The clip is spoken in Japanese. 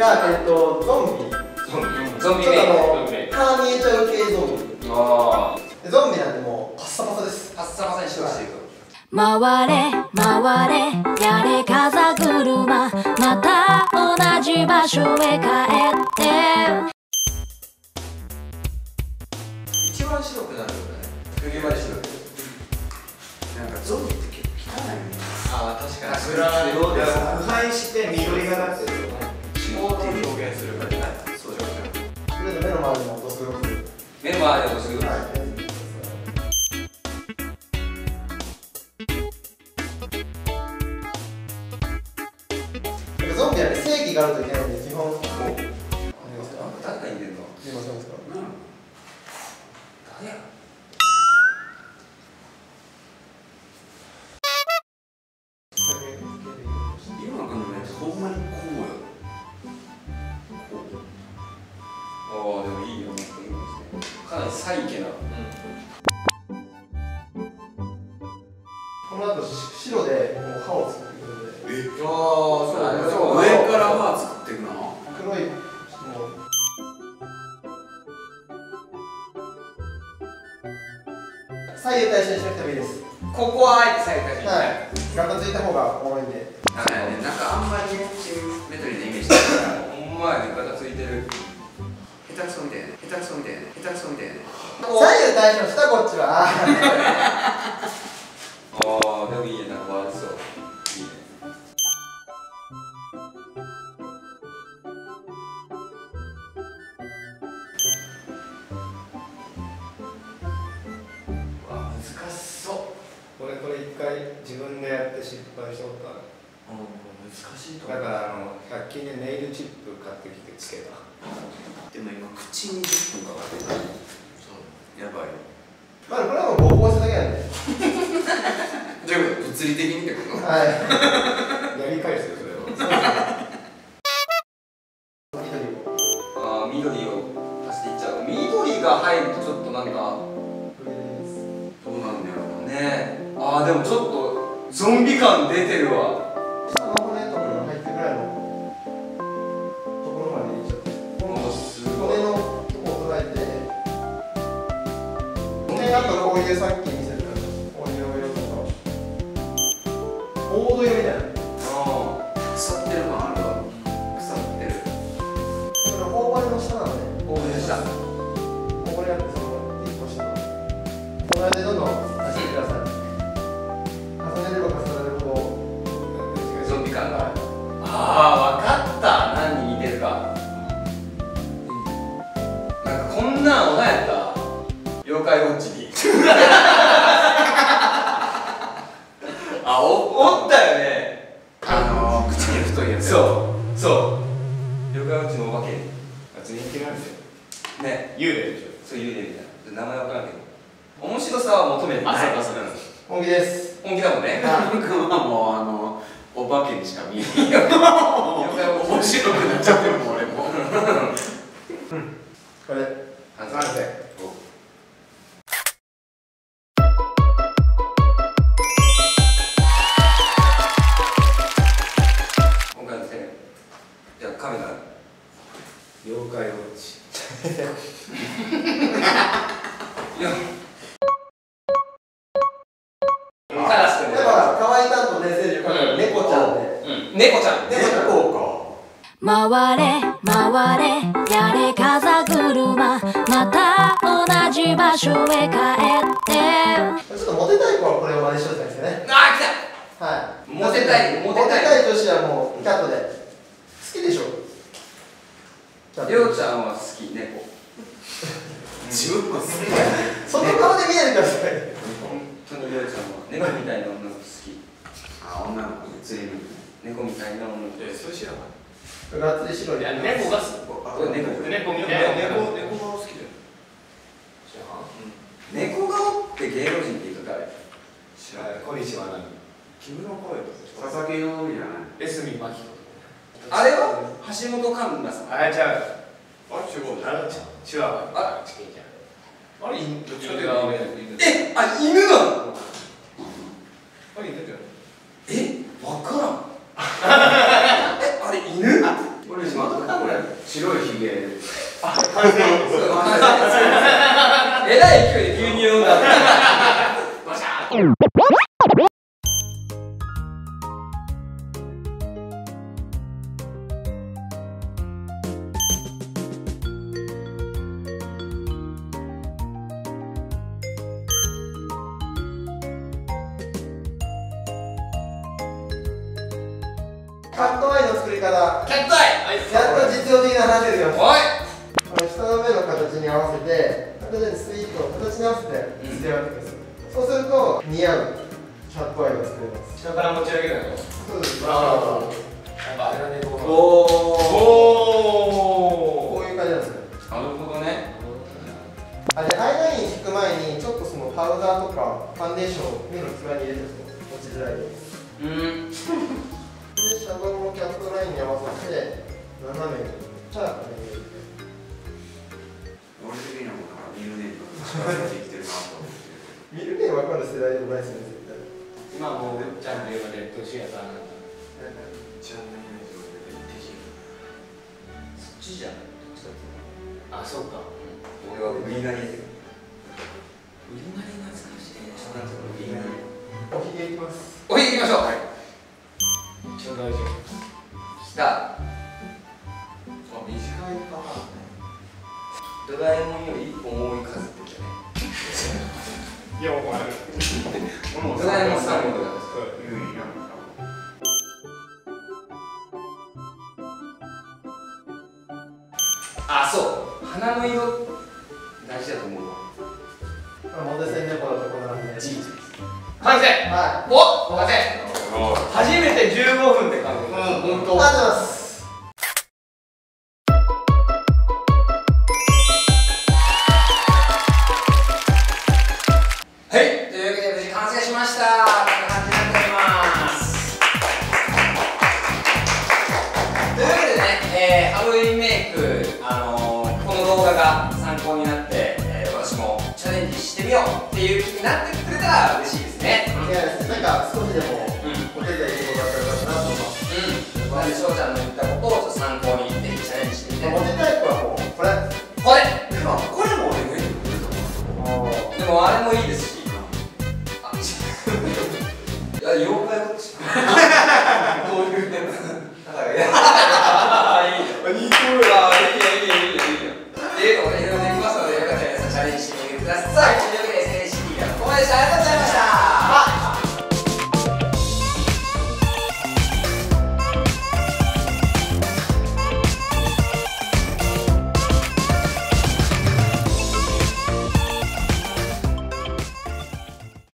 が、ゾンビターミネーター系ゾンビ。ゾンビなんてもうパッサパサです。パッサパサにしてほしいと。回れ回れやれ風車、また同じ場所へ帰って。一番白くなるよね、釘まで白い。なんかゾンビって結構汚いね。ああ確かに。それは腐敗して緑がなってるよね。脂肪って表現するからね。そうじゃない。それで目の周りもドス黒く。目の周りもドス黒く。ゾンビは正義があるといけないので、基本。誰かいるの。いませんですか。誰や。今の感じね、ほんまにこうよ。ああ、でもいいよ、かなりサイケな。この後、白で、もう歯を作ってくるので。ああ、そう。黒いも左右対称にしなくてもいいです。ここはあえて左右対称に、ガタついた方が重いんで。なんかあんまりシンメトリーなイメージしてるから、ほんまにガタついてる。下手くそみたいな、下手くそみたいな、下手くそみたいな。左右対称したこっちは。ああでもいいな、これ。そう自分でやって失敗したことある。難しいと思う。だから100均でネイルチップ買ってきてつけた。でも今口に10分かかってる。そうやばいよ。まあこれはもうぼうぼうしただけやね。じゃあ物理的にってこと。はい。やり返すよそれは。ああ緑を足していっちゃう。緑が入るとちょっとなんか。どうなんだろうね。あーでもちょっとゾンビ感出てるわ。下の骨とかの入ってぐらいのところまでいっちゃって、今度すごい骨のとこを捉えて、であとこういうさっき見せたこういう色とか黄土色みたいな。ああ腐ってるのあるわ。腐ってる。これ頬骨の下なのね。頬骨の下、頬骨あってその1個下のこの間どんどん足してください。あー分かった。何に似てるか、なんかこんなんおなやった。妖怪ウォッチにあ、おったよね。口に太いやつ。そうそう、妖怪ウォッチのお化け。あ全員嫌いなんだよね。幽霊でしょ。そう幽霊みたいな。名前分からんけど面白さは求めてない。本気です。本気だもんね。僕はもうお化けにしか見えない。面白くなっちゃってるもん俺も。これ完成。今回のテーマ、じゃあカメラ妖怪ウォッチ。いや回れ回れやれ風車、また同じ場所へ帰って。ちょっとモテたい子はこれを真似しようじゃないですかね。ああ来た。はい、モテたい。モテたい女子はもうキャットで好きでしょ。りょうちゃんは好き。猫自分も好きだよね。その顔で見えるからそれ。本当にりょうちゃんは猫みたいな女の子好き。ああ女の子映れる猫みたいな女の子。そう知らない。猫が好きだよ。じゃあ猫顔って芸能人って言うと誰知らない。小西は何木村カエラ、佐々木陽美じゃない、江角真紀子。あれは橋本環奈さん。あれ違う。あれ違う。あれチワワ。あれ犬。えあ犬なの。あれ犬じゃない。えわからん。あれ犬？俺島田キャットアイの作り方。キャットアイ。やっと実用的な話ですよ。おい。下の目の形に合わせて、スイートの形に合わせてつけられてください。そうすると似合うキャットアイが作れます。下から持ち上げるの。そうです。あれはね、こういう感じなんですよ。なるほどね。アイライン引く前にちょっとそのパウダーとかファンデーションを目の際に入れておくと落ちづらいです。で、シャドウのキャットラインに合わせて斜めにチャラッと入れる。見る目分かる世代でもないですね、絶対。今もうちゃんと言えばレッドシアターなんだ。ちゃんと言えばレッドシアター。そっちじゃない。あ、そうか。俺はウリナリ。ウリナリ懐かしい。ウリナリ。おひげいきます。おひげいきましょう。はい。超大事。した。あ、短いか。ドラえもんより重い数ってじゃない。いや、お前。ドラえもんさんもだ。あ、そう。花の色大事だと思うわ。モデセンネコのところなんで。完成。はい。お、完成。初めて15分で完成。うん、本当。ありがとうございます。っていう気になってくれたら嬉しいですね。いや、なんか少しでもお手伝いしてもらったらなと思う。なので翔ちゃんの言ったことを参考にぜひチャレンジしてみて。モテタイプはもうこれこれこれも俺無理。でもあれもいいですし、あ、違う、いや、妖怪ウォッチどういう点だから。